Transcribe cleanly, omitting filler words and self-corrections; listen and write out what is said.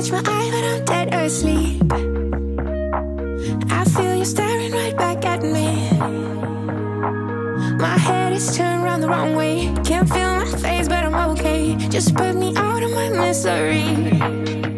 catch my eye when I'm dead asleep. I feel you staring right back at me. My head is turned round the wrong way. Can't feel my face, but I'm okay. Just put me out of my misery.